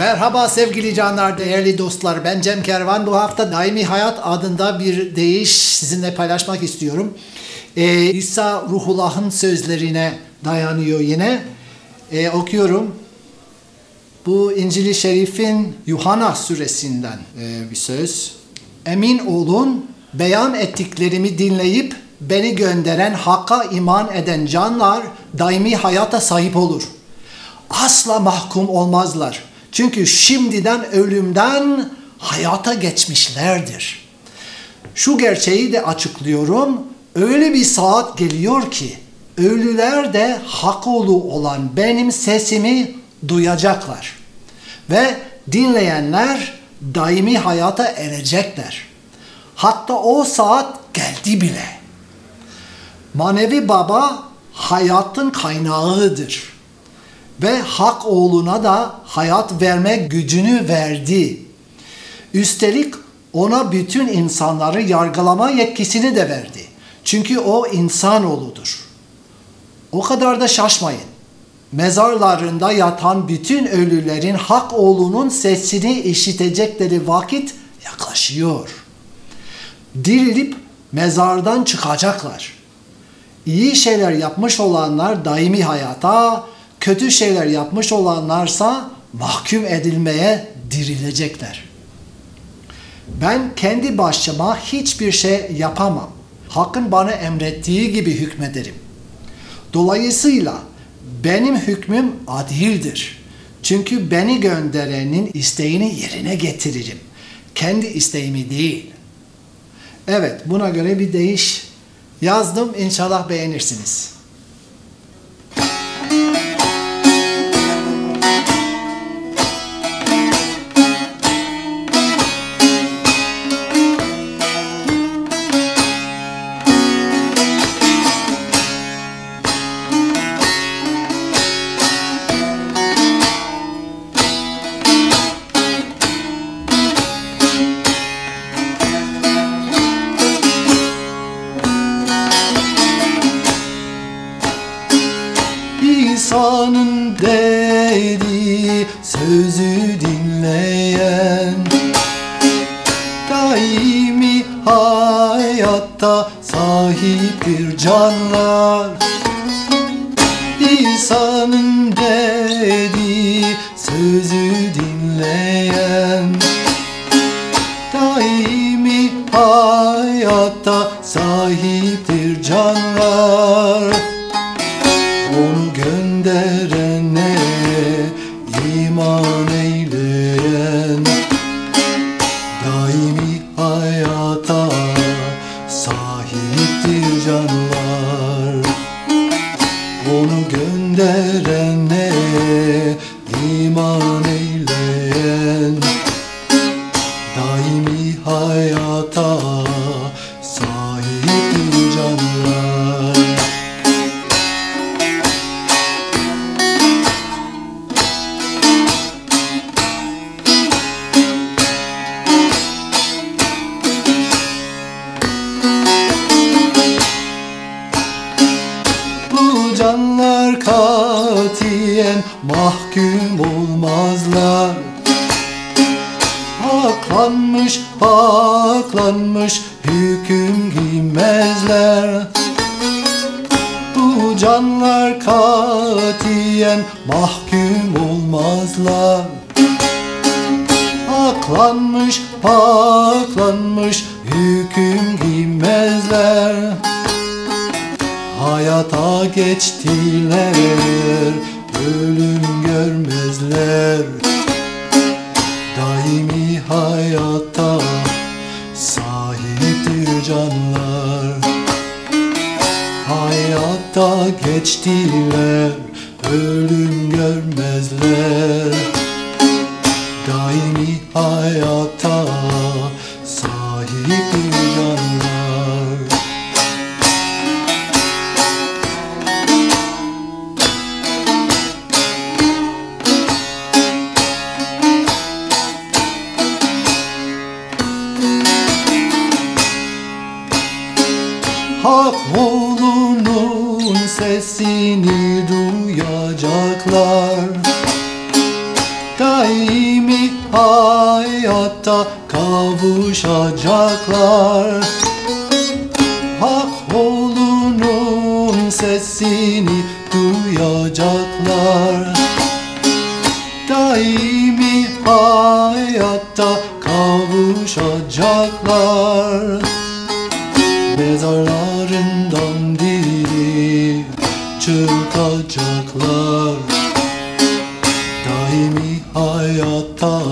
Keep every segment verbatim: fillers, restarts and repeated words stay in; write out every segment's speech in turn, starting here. Merhaba sevgili canlar, değerli dostlar. Ben Cem Kervan. Bu hafta Dâimî Hayat adında bir deyiş sizinle paylaşmak istiyorum. Ee, İsa Ruhullah'ın sözlerine dayanıyor yine. Ee, okuyorum. Bu İncil-i Şerif'in Yuhanna suresinden ee, bir söz. Emin olun, beyan ettiklerimi dinleyip beni gönderen Hakk'a iman eden canlar daimi hayata sahip olur. Asla mahkum olmazlar. Çünkü şimdiden ölümden hayata geçmişlerdir. Şu gerçeği de açıklıyorum. Öyle bir saat geliyor ki ölüler de Hakoğlu olan benim sesimi duyacaklar. Ve dinleyenler daimi hayata erecekler. Hatta o saat geldi bile. Manevi Baba hayatın kaynağıdır. Ve Hak oğluna da hayat verme gücünü verdi. Üstelik ona bütün insanları yargılama yetkisini de verdi. Çünkü o insanoğludur. O kadar da şaşmayın. Mezarlarında yatan bütün ölülerin Hak oğlunun sesini işitecekleri vakit yaklaşıyor. Dirilip mezardan çıkacaklar. İyi şeyler yapmış olanlar daimi hayata, kötü şeyler yapmış olanlarsa mahkum edilmeye dirilecekler. Ben kendi başıma hiçbir şey yapamam. Hakk'ın bana emrettiği gibi hükmederim. Dolayısıyla benim hükmüm adildir. Çünkü beni gönderenin isteğini yerine getiririm. Kendi isteğimi değil. Evet, buna göre bir deyiş yazdım. İnşallah beğenirsiniz. İsa'nın dediği sözü dinleyen daimi hayatta sahiptir canlar. İsa'nın dediği sözü dinleyen daimi hayatta sahiptir canlar. Onu gönderene iman eyleyen daimi hayata sahiptir canlar. Onu gönderene iman eyleyen daimi hayata sahiptir canlar. Canlar katiyen mahkum olmazlar. Haklanmış, haklanmış hüküm giymezler. Bu canlar katiyen mahkum olmazlar. Haklanmış, haklanmış hüküm giymezler. Hayata geçtiler, ölüm görmezler. Daimi hayata sahiptir canlar. Hayata geçtiler, ölüm görmezler. Daimi hayata sahiptir canlar. Hakoğlu'nun sesini duyacaklar. Daim hayatta kavuşacaklar. Hakoğlu'nun sesini duyacaklar. Dâimî hayatta kavuşacaklar. Mezarlarından diri çıkacaklar. Dâimî hayatta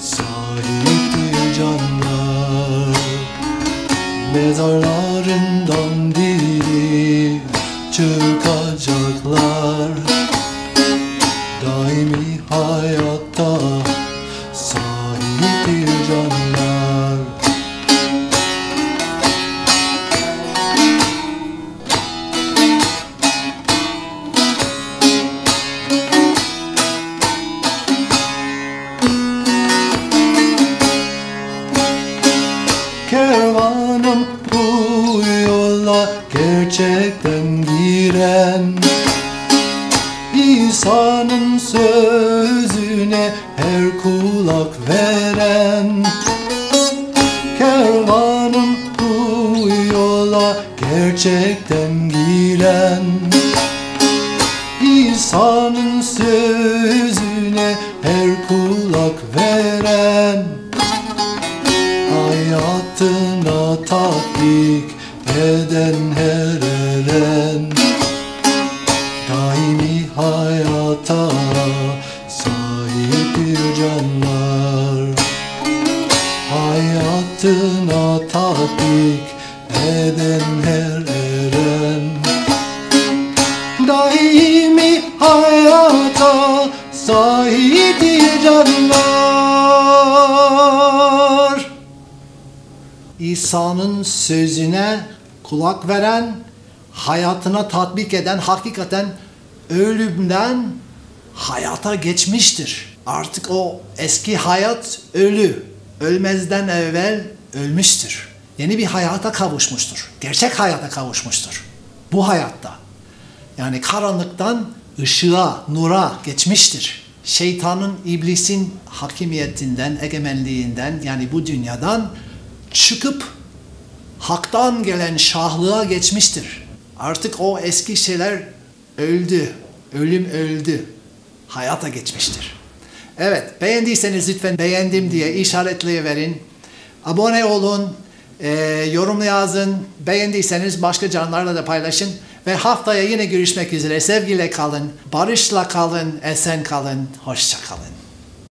sahiptir canlar. Mezarlarından diri çıkacaklar. Dâimî hayatta sahiptir canlar. Kervanım bu yola gerçekten giren, İsa'nın sözüne her kulak veren. Kervanım bu yola gerçekten giren, İsa'nın sözüne her kulak veren. Hayatına tatbik eden her eren. Dâimî hayata sahiptir canlar. Hayatına tatbik eden her eren. Dâimî hayata sahiptir canlar. İsa'nın sözüne kulak veren, hayatına tatbik eden hakikaten ölümden hayata geçmiştir. Artık o eski hayat ölü, ölmezden evvel ölmüştür. Yeni bir hayata kavuşmuştur. Gerçek hayata kavuşmuştur. Bu hayatta. Yani karanlıktan ışığa, nura geçmiştir. Şeytanın, iblisin hakimiyetinden, egemenliğinden, yani bu dünyadan çıkıp haktan gelen şahlığa geçmiştir. Artık o eski şeyler öldü, ölüm öldü, hayata geçmiştir. Evet, beğendiyseniz lütfen beğendim diye işaretleyiverin. Abone olun, e, yorum yazın, beğendiyseniz başka canlarla da paylaşın. Ve haftaya yine görüşmek üzere, sevgiyle kalın, barışla kalın, esen kalın, hoşça kalın.